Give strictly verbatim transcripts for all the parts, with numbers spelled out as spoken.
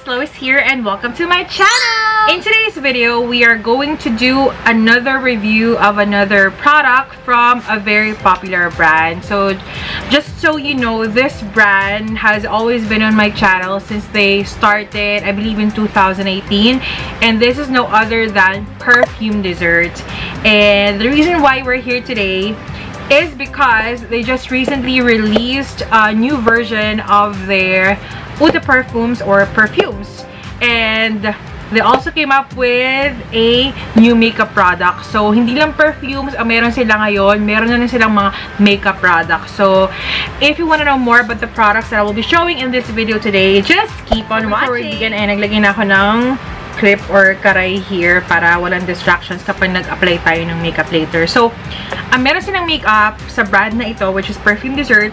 guys, Lois here and welcome to my channel. In today's video we are going to do another review of another product from a very popular brand. So just so you know, this brand has always been on my channel since they started, I believe in two thousand eighteen, and this is no other than Perfume Dessert. And the reason why we're here today is because they just recently released a new version of their eau de parfums or perfumes, and they also came up with a new makeup product. So hindi lang perfumes ang meron sila ngayon, meron na rin silang mga makeup products. So if you want to know more about the products that I will be showing in this video today, just keep on watching. Again, ay naglagay na ako ng clip or karay here para walang distractions kapag nag-apply tayo ng makeup later. So, ang meron silang makeup sa brand na ito, which is Perfume Dessert,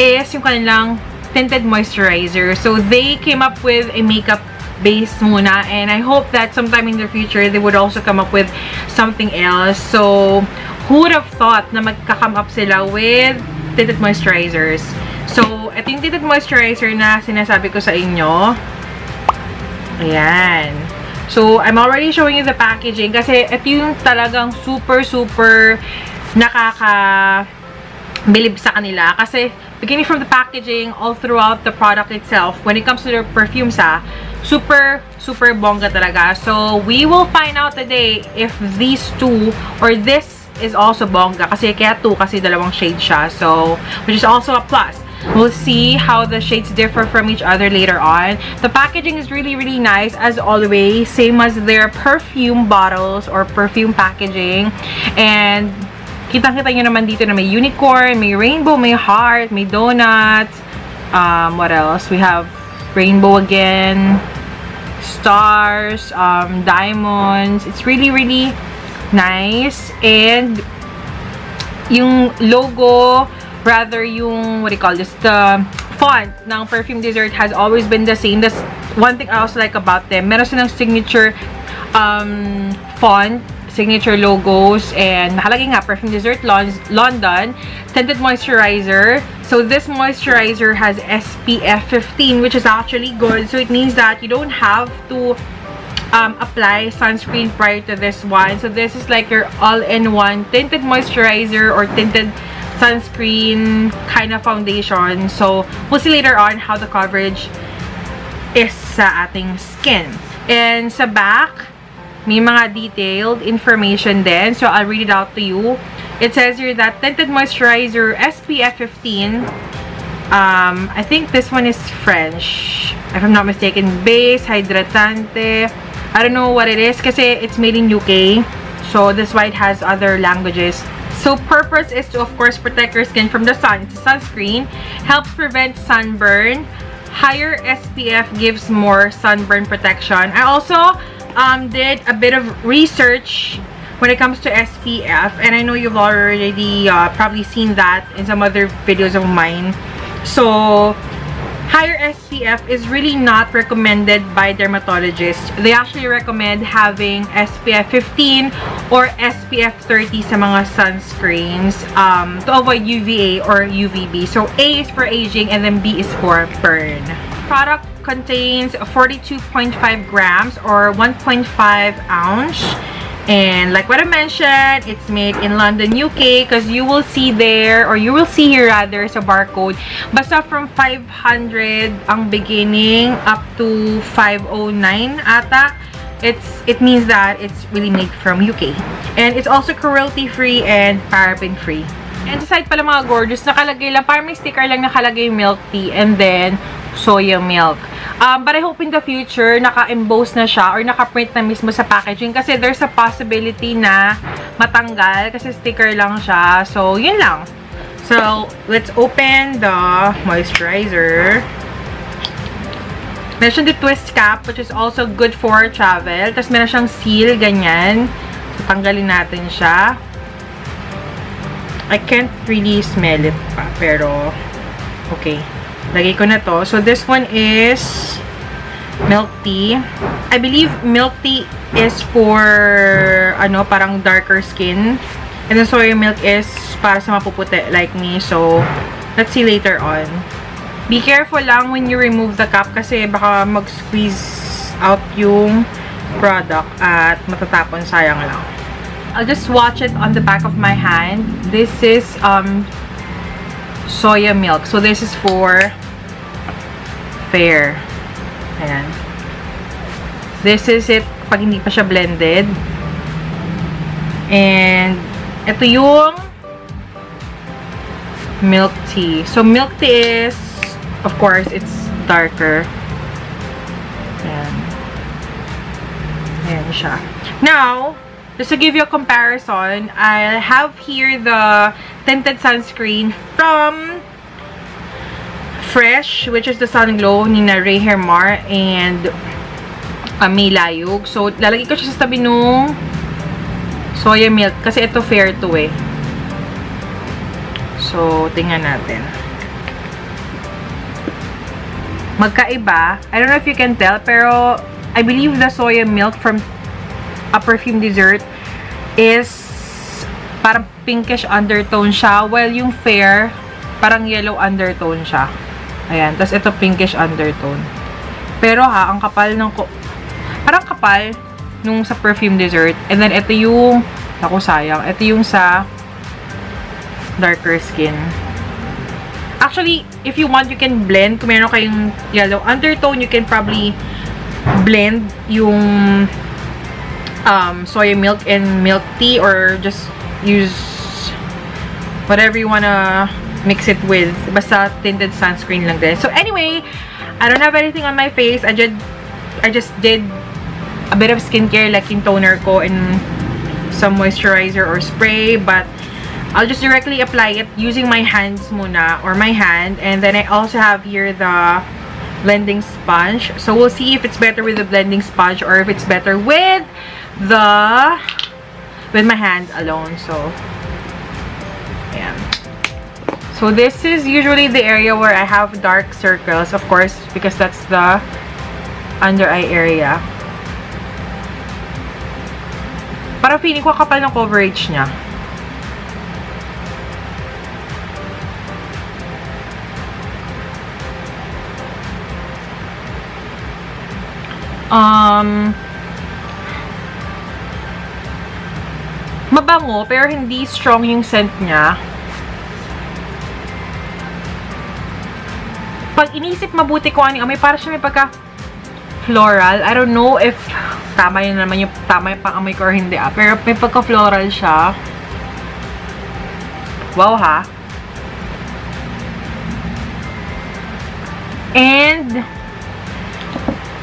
is yung kanilang tinted moisturizer. So, they came up with a makeup base muna, and I hope that sometime in the future, they would also come up with something else. So, who would have thought na magka-come up sila with tinted moisturizers? So, ito yung tinted moisturizer na sinasabi ko sa inyo. Ayan. So, I'm already showing you the packaging kasi ito yung talagang super, super nakaka-bilib sa kanila. Kasi, beginning from the packaging, all throughout the product itself, when it comes to their perfumes, ha, super, super bongga talaga. So, we will find out today if these two, or this is also bongga. Kasi, kaya two, kasi dalawang shade siya. So, which is also a plus. We'll see how the shades differ from each other later on. The packaging is really, really nice as always. Same as their perfume bottles or perfume packaging. And kitang-kita nyo naman dito na may unicorn, may rainbow, may heart, may donuts. Um, what else? We have rainbow again, stars, um, diamonds. It's really, really nice. And yung logo, rather yung, what do you call this, the font ng Perfume Dessert has always been the same. That's one thing I also like about them. Meron silang signature um, font, signature logos, and nakalagay nga Perfume Dessert London tinted moisturizer. So this moisturizer has S P F fifteen, which is actually good. So it means that you don't have to um, apply sunscreen prior to this one. So this is like your all-in-one tinted moisturizer or tinted sunscreen kind of foundation. So we'll see later on how the coverage is sa ating skin. And sa back, may mga detailed information din. So I'll read it out to you. It says here that tinted moisturizer S P F fifteen. Um, I think this one is French, if I'm not mistaken. Base, hydratante. I don't know what it is kasi it's made in U K. So that's why it has other languages. So purpose is to, of course, protect your skin from the sun. It's a sunscreen. Helps prevent sunburn. Higher S P F gives more sunburn protection. I also um, did a bit of research when it comes to S P F. And I know you've already uh, probably seen that in some other videos of mine. So higher S P F is really not recommended by dermatologists. They actually recommend having S P F fifteen or S P F thirty sa mga sunscreens um, to avoid U V A or U V B. So A is for aging and then B is for burn. Product contains forty-two point five grams or one point five ounce. And like what I mentioned, it's made in London, U K, because you will see there, or you will see here rather, sa barcode. Basta from five hundred ang beginning up to five oh nine ata. It's, it means that it's really made from U K. And it's also cruelty-free and paraben-free. And sa side pala mga gorgeous, nakalagay lang, parang may sticker lang nakalagay milk tea and then soya milk. Um, but I hope in the future, naka-emboss na siya or naka-print na mismo sa packaging kasi there's a possibility na matanggal kasi sticker lang siya. So, yun lang. So, let's open the moisturizer. Meron siyang the twist cap, which is also good for travel. Tapos meron siyang seal, ganyan. So, tanggalin natin siya. I can't really smell it pa, pero okay. Lagay ko na to. So, this one is milk tea. I believe milk tea is for, ano, parang darker skin. And then, soy milk is para sa mapuputi like me. So, let's see later on. Be careful lang when you remove the cap kasi baka mag-squeeze out yung product at matatapon, sayang lang. I'll just swatch it on the back of my hand. This is um soya milk. So this is for fair. Ayan. This is it pag hindi pa siya blended. And ito yung milk tea. So milk tea is, of course, it's darker. Ayan. Ayan siya. Now, just to give you a comparison, I have here the tinted sunscreen from Fresh, which is the Sun Glow ni Nare Hermar and Ami Layug. So, lalagay ko siya sa tabi nung soya milk kasi ito fair to eh. So, tingnan natin. Magkaiba. I don't know if you can tell, pero I believe the soya milk from a Perfume Dessert is parang pinkish undertone siya. Well, yung fair, parang yellow undertone siya. Ayan. Tapos ito pinkish undertone. Pero ha, ang kapal ng... Parang kapal nung sa Perfume Dessert. And then ito yung... Ako sayang. Ito yung sa darker skin. Actually, if you want, you can blend. Kung meron kayong yellow undertone, you can probably blend yung um, soya milk and milk tea or just use whatever you wanna mix it with. Basta tinted sunscreen lang din. So anyway, I don't have anything on my face. I just, I just did a bit of skincare like yung toner ko and some moisturizer or spray, but I'll just directly apply it using my hands muna, or my hand. And then I also have here the blending sponge. So we'll see if it's better with the blending sponge or if it's better with the with my hand alone. So yeah. So this is usually the area where I have dark circles, of course, because that's the under eye area. Para feeling ko kapal ng coverage niya. Um, mabango, pero hindi strong yung scent niya. Pag inisip mabuti ko, ano, may parang siya may pagka floral. I don't know if tama yun naman yung tama yung pang-amoy ko or hindi. Ah. Pero may pagka floral siya. Wow ha. And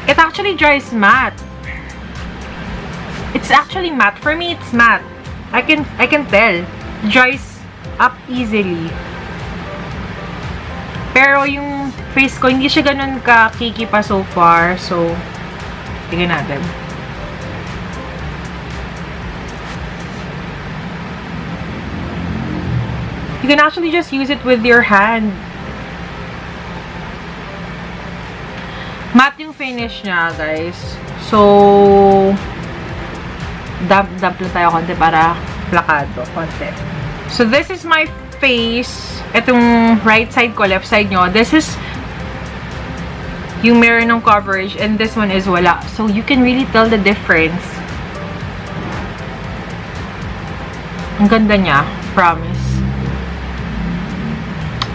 it actually dries matte. It's actually matte. For me, it's matte. I can I can tell. It dries up easily. Pero yung face ko, hindi siya ganun ka-kiki pa so far. So, tingnan natin. You can actually just use it with your hand. Matte yung finish niya, guys. So, damp-damp lang tayo konti para plakado. Konti. So, this is my face. Itong right side ko, left side nyo. This is yung meron ng coverage and this one is wala. So, you can really tell the difference. Ang ganda niya. Promise.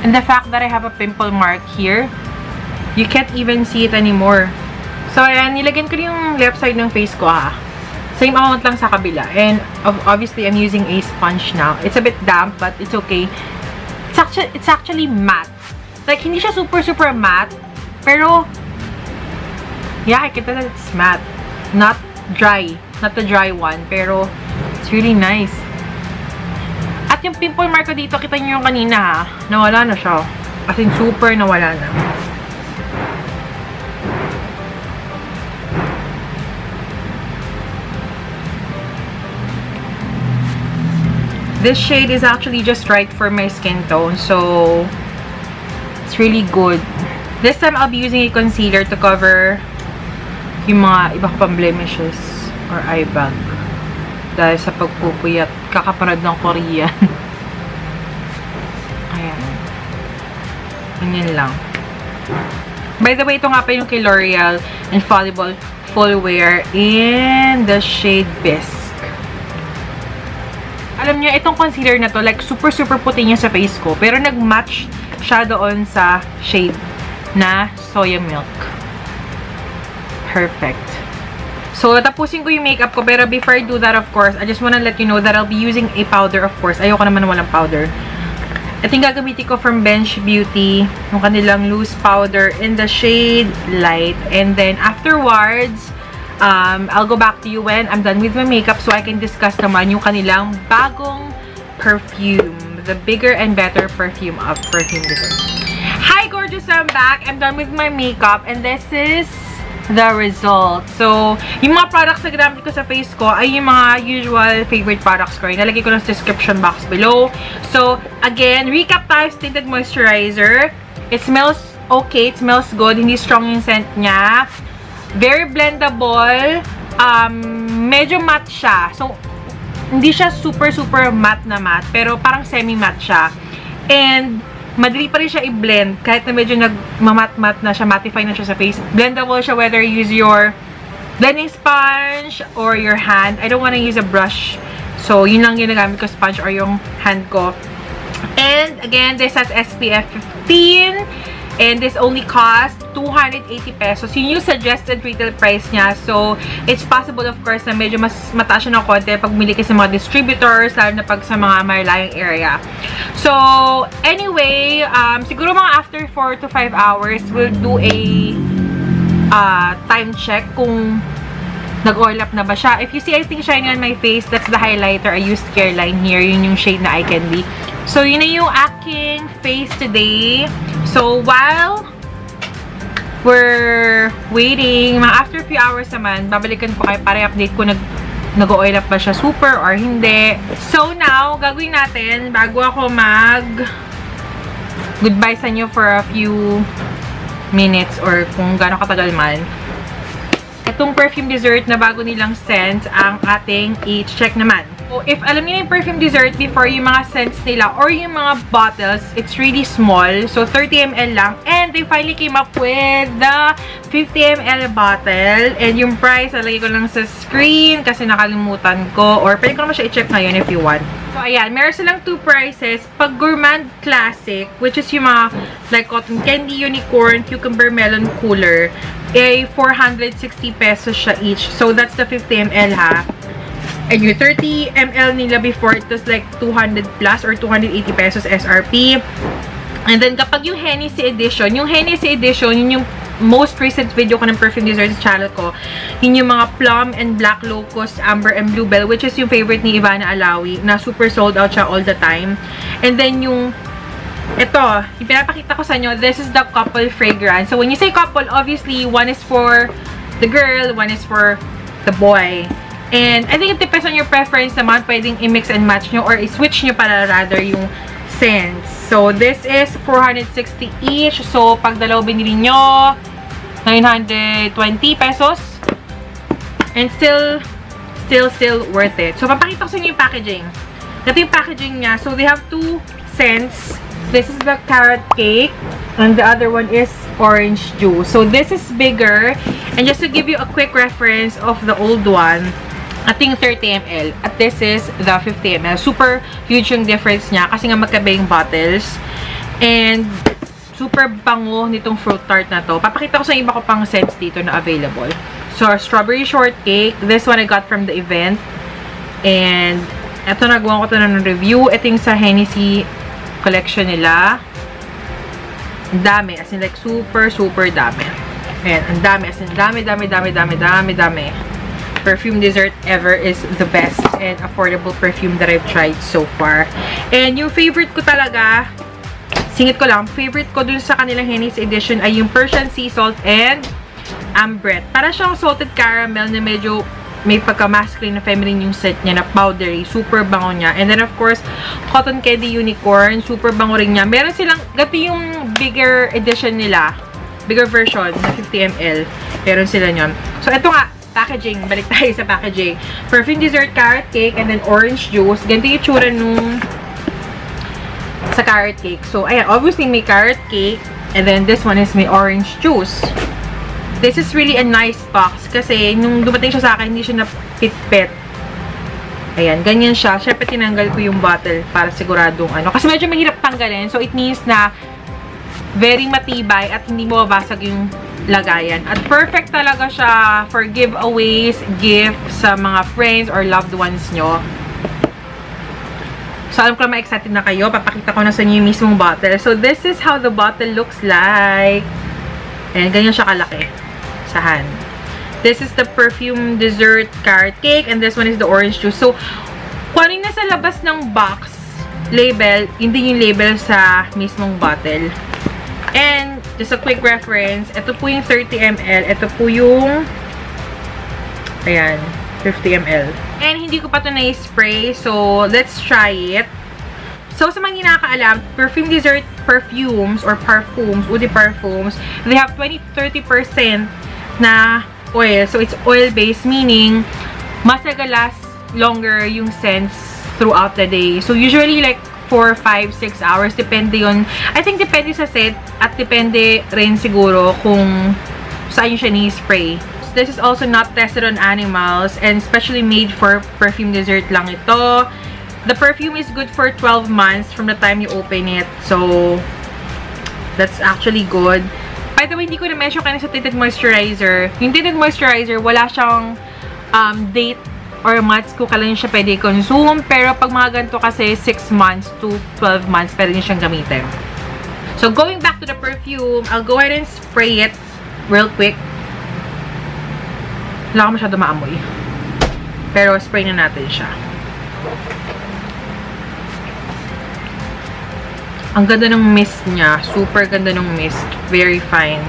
And the fact that I have a pimple mark here, you can't even see it anymore. So, ayan, nilagyan ko yung left side ng face ko, ha. Same amount lang sa kabila. And, obviously, I'm using a sponge now. It's a bit damp, but it's okay. It's actually, it's actually matte. Like, hindi siya super, super matte. Pero, yeah, I can tell that it's matte. Not dry. Not the dry one. Pero, it's really nice. At yung pimple mark ko dito, kita nyo yung kanina, ha. Nawala na siya. As in, super nawala na. This shade is actually just right for my skin tone, so it's really good. This time, I'll be using a concealer to cover yung mga iba pang blemishes or eye bag. Dahil sa pagpupuyat, kakaparad ng Korean. Ayan. Ganyan lang. By the way, ito nga pa yung kay L'Oreal Infallible Full Wear in the shade Bisque. Alam niyo, itong concealer na to, like, super, super puti niya sa face ko. Pero nag-match siya doon sa shade na Soya Milk. Perfect. So, tapusin ko yung makeup ko. Pero before I do that, of course, I just wanna let you know that I'll be using a powder, of course. Ayoko naman walang powder. Ito yung gagamitin ko from Bench Beauty, yung kanilang loose powder in the shade Light. And then, afterwards, um, I'll go back to you when I'm done with my makeup so I can discuss naman yung kanilang bagong perfume. The bigger and better perfume of Perfume Dessert. Hi, gorgeous! I'm back. I'm done with my makeup. And this is the result. So, yung mga products na ginamit ko sa face ko ay yung mga usual favorite products ko. Nalagay ko ng description box below. So, again, recap tayo, tinted moisturizer. It smells okay. It smells good. Hindi strong yung scent niya. Very blendable. Um, medyo matte siya. So, hindi siya super, super matte na matte. Pero parang semi-matte siya. And, madali pa rin siya i-blend. Kahit na medyo nag-mamat-mat na siya, mattify na siya sa face. Blendable siya whether you use your blending sponge or your hand. I don't wanna use a brush. So, yun lang ginagamit ko, sponge or yung hand ko. And, again, this has S P F fifteen. And this only costs two hundred eighty pesos. Yun yung suggested retail price niya. So, it's possible, of course, na medyo mas mataas siya ng konti pag bumili ka sa mga distributors, lalo na pag sa mga marilayang area. So, anyway, um, siguro mga after four to five hours, we'll do a uh, time check kung nag-oil up na ba siya. If you see anything shiny on my face, that's the highlighter. I used Careline here. Yun yung shade na Eye Candy. So, yun na yung aking face today. So, while we're waiting, mga after a few hours naman, babalikan ko kayo para i-update ko nag nag-oil up ba siya super or hindi. So, now, gagawin natin bago ako mag-goodbye sa inyo for a few minutes or kung gaano katagal man. Itong perfume dessert na bago nilang scent ang ating i-check naman. So, if alam niyo yung perfume dessert before, yung mga scents nila or yung mga bottles, it's really small. So, thirty milliliters lang. And they finally came up with the fifty milliliter bottle. And yung price, alagay ko lang sa screen kasi nakalimutan ko. Or pwede ko naman siya i-check ngayon if you want. So, ayan. Meron silang two prices. Pag Gourmand Classic, which is yung mga like cotton candy, unicorn, cucumber, melon, cooler, eh, four hundred sixty pesos siya each. So, that's the fifty milliliter ha. And yung thirty milliliter nila before, it was like two hundred plus or two hundred eighty pesos S R P. And then, kapag yung Hennessy edition, yung Hennessy edition, yun yung most recent video ko ng Perfume Dessert channel ko. Yun yung mga plum and black locust, amber and bluebell, which is yung favorite ni Ivana Alawi, na super sold out siya all the time. And then, yung ito, yung pinapakita ko sa inyo, this is the couple fragrance. So, when you say couple, obviously, one is for the girl, one is for the boy. And I think it depends on your preference naman. Pwedeng i-mix and match nyo or i-switch nyo para rather yung scents. So, this is four hundred sixty each. So, pag dalaw binili nyo, nine hundred twenty pesos. And still, still, still worth it. So, papakita ko sa inyo yung packaging. Ito yung packaging niya. So, they have two scents. This is the carrot cake. And the other one is orange juice. So, this is bigger. And just to give you a quick reference of the old one, ating thirty milliliter at this is the fifty milliliter. Super huge yung difference niya kasi nga magkabing bottles and super bango nitong fruit tart na to. Papakita ko sa iba ko pang scents dito na available. So, strawberry shortcake, this one I got from the event, and eto nagawa ko to na ng review. Ito yung sa Hennessy collection nila. Dami, as in like super super dami. Ayan, ang dami, as in dami dami dami dami dami dami. Perfume Dessert ever is the best and affordable perfume that I've tried so far. And yung favorite ko talaga, singit ko lang, favorite ko dun sa kanilang Hennessy edition ay yung Persian Sea Salt and Ambrette. Para siyang salted caramel na medyo may pagka-masculine na feminine yung scent niya na powdery. Super bango niya. And then of course, Cotton Candy Unicorn. Super bango rin niya. Meron silang, gato yung bigger edition nila. Bigger version na fifty milliliter. Meron sila yun. So, eto nga. Packaging. Balik tayo sa packaging. Perfume Dessert, carrot cake, and then orange juice. Ganito yung tsura nung sa carrot cake. So, ayan. Obviously, may carrot cake. And then this one is may orange juice. This is really a nice box kasi nung dumating siya sa akin, hindi siya napitpet. Ayan, ganyan siya. Siyempre tinanggal ko yung bottle para siguradong ano. Kasi medyo mahirap tanggalin. So it means na very matibay at hindi mababasag yung lagayan. At perfect talaga siya for giveaways, gifts sa mga friends or loved ones nyo. So, alam ko lang ma-excited na kayo. Papakita ko na sa inyo yung mismong bottle. So, this is how the bottle looks like. Ayan, ganyan siya kalaki sa hand. This is the perfume dessert carrot cake. And this one is the orange juice. So, kung ano nasa labas ng box label, hindi yung label sa mismong bottle. And, just a quick reference, ito po yung thirty milliliters. Ito po yung, ayan, fifty milliliters. And hindi ko pa ito na-spray, so let's try it. So sa mga nakakaalam, perfume dessert perfumes or parfums, udi parfums, they have twenty to thirty percent na oil. So it's oil-based, meaning mas nagalas longer yung scents throughout the day. So usually like four, five, six hours, depende yun. I think depende sa set at depende rin siguro kung saan yung siya ni-spray. This is also not tested on animals and specially made for perfume dessert lang ito. The perfume is good for twelve months from the time you open it. So, that's actually good. By the way, hindi ko na-mention kanina sa tinted moisturizer. Yung tinted moisturizer, wala siyang um, date or months kung kailan siya pwede i-consume. Pero pag mga ganito kasi, six months to twelve months pwede niyo siyang gamitin. So, going back to the perfume, I'll go ahead and spray it real quick. Wala ko masyado maamoy. Pero spray na natin siya. Ang ganda ng mist niya. Super ganda ng mist. Very fine.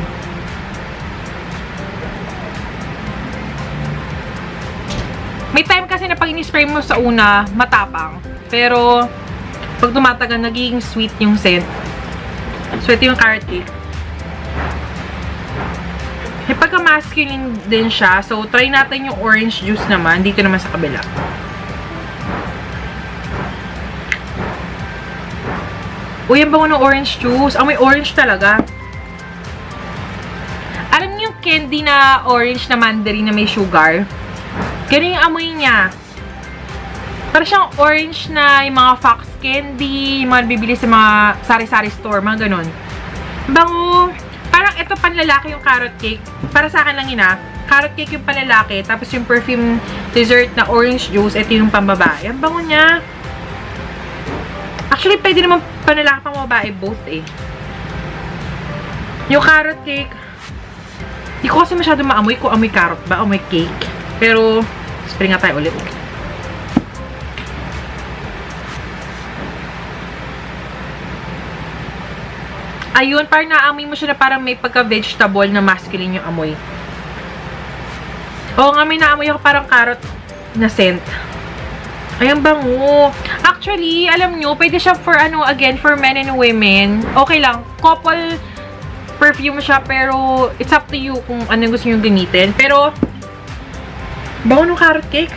May time kasi na pag in-spray mo sa una, matapang. Pero, pag tumatagal, nagiging sweet yung scent. Sweet yung carrot cake. Eh, pagka-masculine din siya. So, try natin yung orange juice naman. Dito naman sa kabila. Uy, ang bango ng orange juice. Ang may orange talaga. Alam niyo yung candy na orange na mandarin na may sugar? Ganun yung amoy niya. Para siyang orange na yung mga fox candy, yung mga bibili sa mga sari-sari store, mga ganun. Bango! Parang ito panlalaki yung carrot cake. Para sa akin lang yun ah. Carrot cake yung panlalaki. Tapos yung perfume dessert na orange juice, ito yung pambabae. Ang bango niya. Actually, pwede naman panlalaki pang babae both eh. Yung carrot cake, hindi ko kasi masyado maamoy kung amoy carrot ba o may cake. Pero, spray nga tayo ulit. Ayun, parang naamoy mo siya na parang may pagka-vegetable na masculine yung amoy. Oo nga, may naamoy ako parang carrot na scent. Ayun, bango. Actually, alam nyo, pwede siya for ano, again, for men and women. Okay lang, couple perfume siya, pero it's up to you kung ano gusto nyo gamitin. Pero, bango nung carrot cake.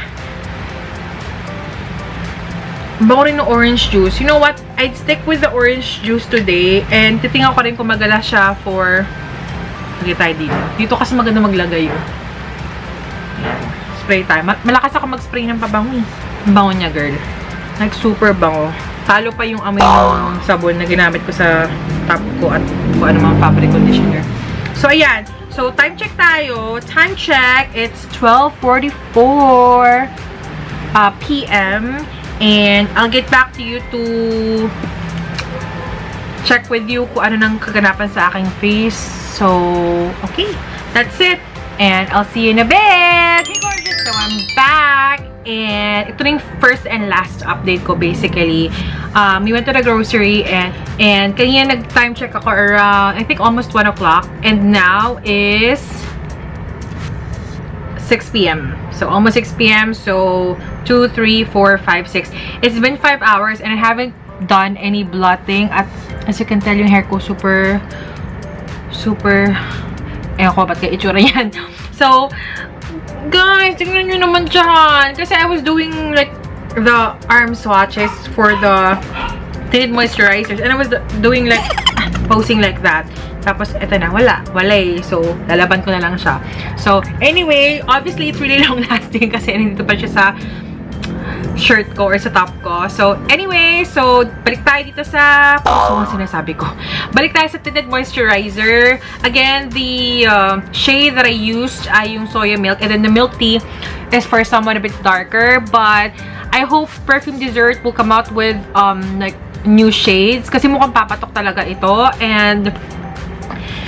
Bango rin ng orange juice. You know what? I'd stick with the orange juice today. And titingnan ko rin kung magala siya for... Lagay tayo dito. Dito kasi maganda maglagay yun. Spray tayo. Malakas ako mag-spray ng pabango. Bango niya, girl. Like, super bango. Talo pa yung amoy ng sabon na ginamit ko sa top ko at kung ano mga fabric conditioner. So, ayan. So, time check tayo. Time check. It's twelve forty-four uh, p m And I'll get back to you to check with you kung ano nang kaganapan sa aking face. So, okay. That's it. And I'll see you in a bit. Hey, gorgeous. So, I'm back. And ito na yung first and last update ko, basically. Um, we went to the grocery and, and kanina nag-time check ako around, I think, almost one o'clock. And now is six p m So, almost six p m So, two, three, four, five, six. It's been five hours and I haven't done any blotting. At as you can tell, yung hair ko super, super, eh ko, ba't kaya itsura yan? So, guys, tignan nyo naman dyan. Kasi I was doing like the arm swatches for the tinted moisturizers. And I was doing like posing like that. Tapos, eto na, wala. Wala eh. So, lalaban ko na lang siya. So, anyway, obviously, it's really long-lasting kasi nandito pa siya sa shirt ko or sa top ko. So, anyway, so, balik tayo dito sa... So, ang sinasabi ko. Balik tayo sa tinted moisturizer. Again, the uh, shade that I used ay yung soya milk. And then, the milk tea is for someone a bit darker. But, I hope Perfume Dessert will come out with, um, like, new shades. Kasi mukhang papatok talaga ito. And...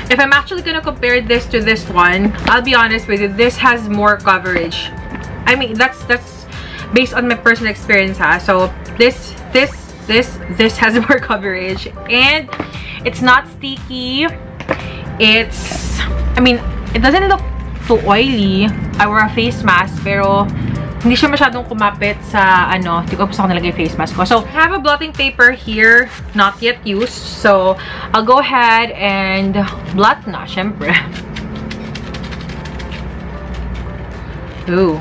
if I'm actually gonna compare this to this one, I'll be honest with you, this has more coverage. I mean, that's that's based on my personal experience, ha? So this this this this has more coverage, and it's not sticky. It's, I mean, it doesn't look too oily. I wore a face mask, pero hindi siya masyadong kumapit sa ano, tigop sa kanila yung face mask ko. So, I have a blotting paper here, not yet used. So, I'll go ahead and blot na, syempre. Ooh.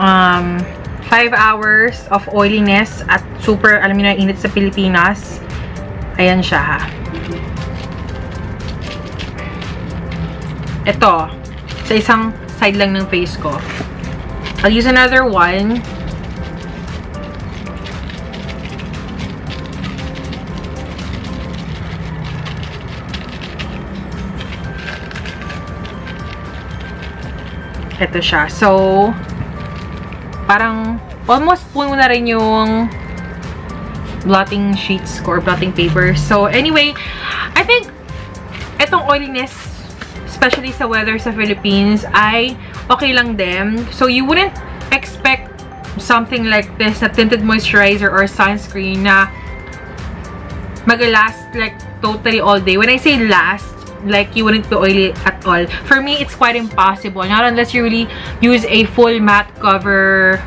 Um, five hours of oiliness at super, alam niyo na, init sa Pilipinas. Ayan siya, ha. Ito, sa isang side lang ng face ko. I'll use another one. Ito siya. So, parang almost puno na rin yung blotting sheets ko or blotting paper. So, anyway, I think itong oiliness, especially sa weather sa Philippines, ay okay lang din. So, you wouldn't expect something like this, a tinted moisturizer or sunscreen na mag-last like totally all day. When I say last, like you wouldn't be oily at all. For me, it's quite impossible. Not unless you really use a full matte cover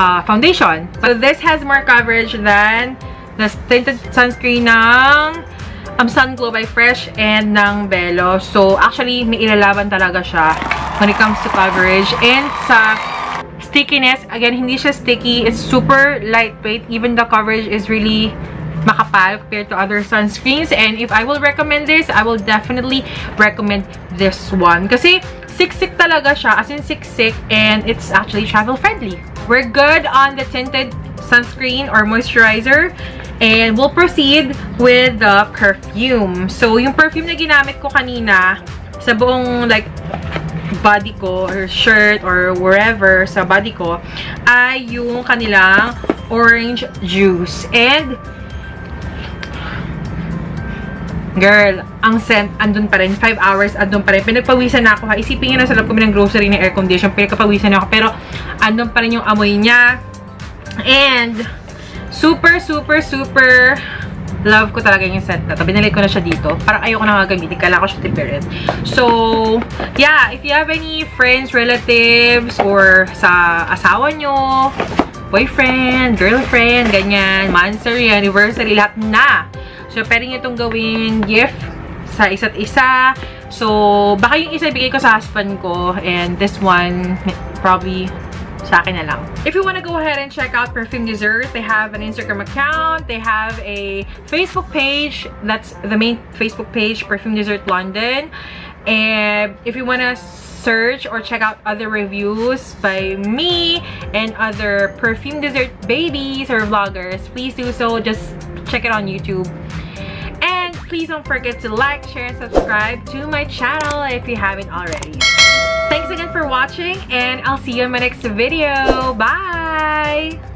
uh, foundation. So, this has more coverage than the tinted sunscreen ng um, Sun Glow by Fresh and ng Belo. So, actually, may ilalaban talaga siya when it comes to coverage. And sa stickiness, again, hindi siya sticky. It's super lightweight. Even the coverage is really makapal compared to other sunscreens. And if I will recommend this, I will definitely recommend this one. Kasi siksik talaga siya. As in siksik. And it's actually travel friendly. We're good on the tinted sunscreen or moisturizer. And we'll proceed with the perfume. So, yung perfume na ginamit ko kanina sa buong like... body ko, or shirt, or wherever sa body ko, ay yung kanilang orange juice. And, girl, ang scent, andun pa rin. Five hours, andun pa rin. Pinagpawisan na ako, ha. Isipin nyo na sa loob kami ng grocery na air condition. Pinagpawisan na ako. Pero, andun pa rin yung amoy niya. And, super, super, super love ko talaga yung scent na to. Binalik ko na siya dito. Parang ayoko na nga gamitin. Kailangan ko siya tipirin. So, yeah. If you have any friends, relatives, or sa asawa nyo, boyfriend, girlfriend, ganyan, monthsary, anniversary, lahat na. So, pwede nyo itong gawing gift sa isa't isa. So, baka yung isa ibigay ko sa husband ko. And this one, probably... if you want to go ahead and check out Perfume Dessert, they have an Instagram account, they have a Facebook page, that's the main Facebook page, Perfume Dessert London. And if you want to search or check out other reviews by me and other Perfume Dessert babies or vloggers, please do so. Just check it on YouTube. And please don't forget to like, share, and subscribe to my channel if you haven't already. Thanks again for watching, and I'll see you in my next video. Bye!